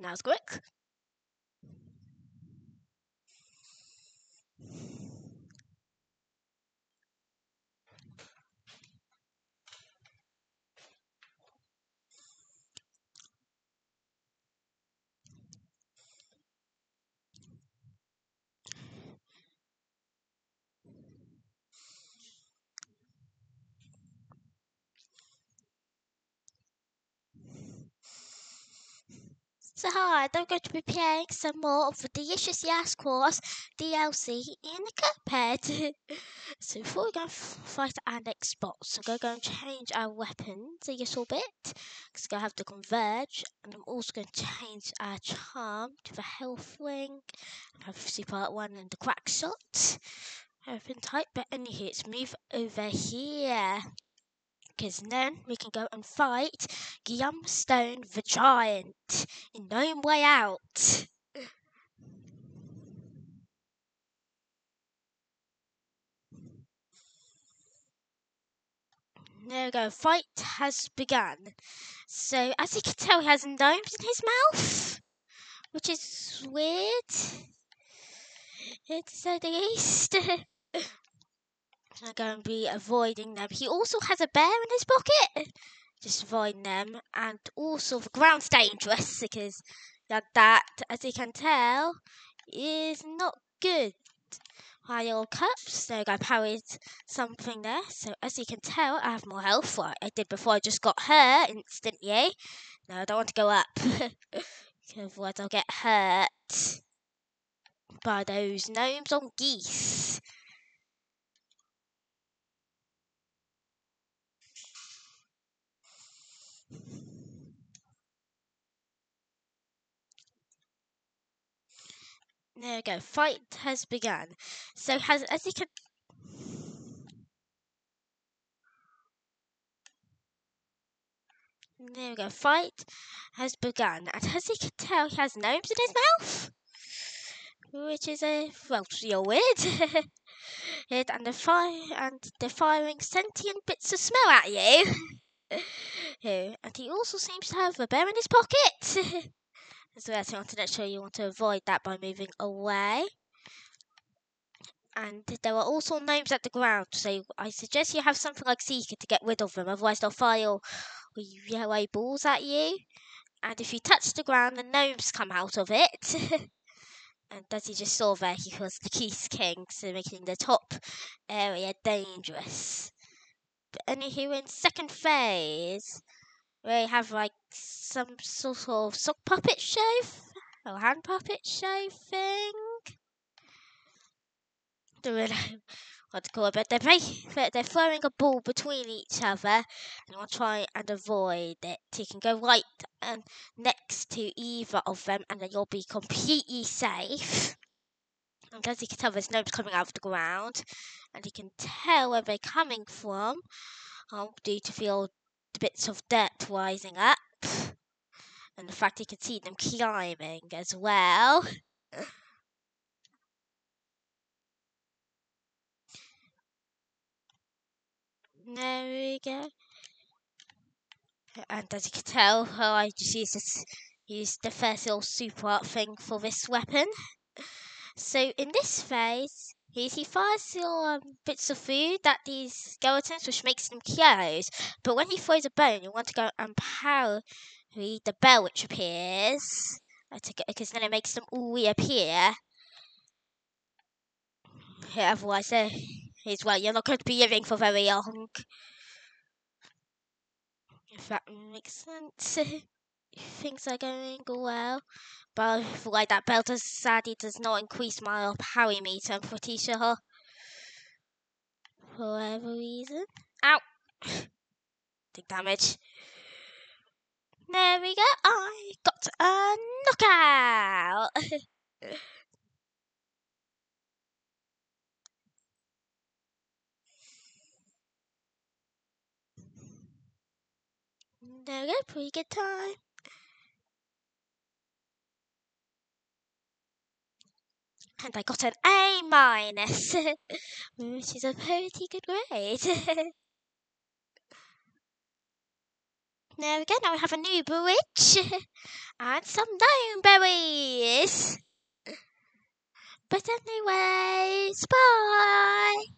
Now it's quick. So hi, I'm going to be playing some more of the Delicious Last Course DLC in the Cuphead. So before we go fight our next boss, I'm going to go and change our weapons a little bit. Because I'm going to have to converge. And I'm also going to change our charm to the health ring. And obviously part 1 and the crack shot. Everything type, but anyhow, let's move over here. Because then we can go and fight Glumstone the Giant in Gnome Way Out. There we go, fight has begun. So, as you can tell, he has gnomes in his mouth, which is weird, to say the least. I'm going to be avoiding them. He also has a bear in his pocket. Just avoid them. And also the ground's dangerous because that, as you can tell, is not good. My little cups. There we go, I parried something there. So as you can tell, I have more health. Like I did before, I just got hurt instantly. No, I don't want to go up. Otherwise I'll get hurt by those gnomes on geese. There we go, fight has begun. So as you can... There we go, fight has begun. And as you can tell, he has gnomes in his mouth. Which is a... well, you're weird. And they're firing sentient bits of smell at you. And he also seems to have a bear in his pocket. So I want to make sure you want to avoid that by moving away. And there are also gnomes at the ground, so I suggest you have something like Seeker to get rid of them, otherwise they'll fire yellow balls at you. And if you touch the ground, the gnomes come out of it. And as you just saw there, he was the Geese King, so making the top area dangerous. But anywho, we're in second phase. We have like some sort of sock puppet show or hand puppet show thing. Don't really know what to call it, but they're throwing a ball between each other, and I'll try and avoid it. You can go right and next to either of them, and then you'll be completely safe. And as you can tell, there's gnomes coming out of the ground, and you can tell where they're coming from. I'll do to feel bits of dirt rising up, and the fact you can see them climbing as well. There we go. And as you can tell, I just used the first little super art thing for this weapon. So in this phase, he fires little bits of food at these skeletons, which makes them close. But when he throws a bone, you want to go and parry the bell, which appears. Because then it makes them all reappear. Yeah, otherwise, you're not going to be living for very long. If that makes sense. Things are going well, but like that bell sadly does not increase my parry meter, I'm pretty sure, for whatever reason. Ow! Big damage. There we go, I got a knockout! There we go, pretty good time. And I got an A-, which is a pretty good grade. There we go, now we have a new bridge. and some gnome berries. But anyways, bye.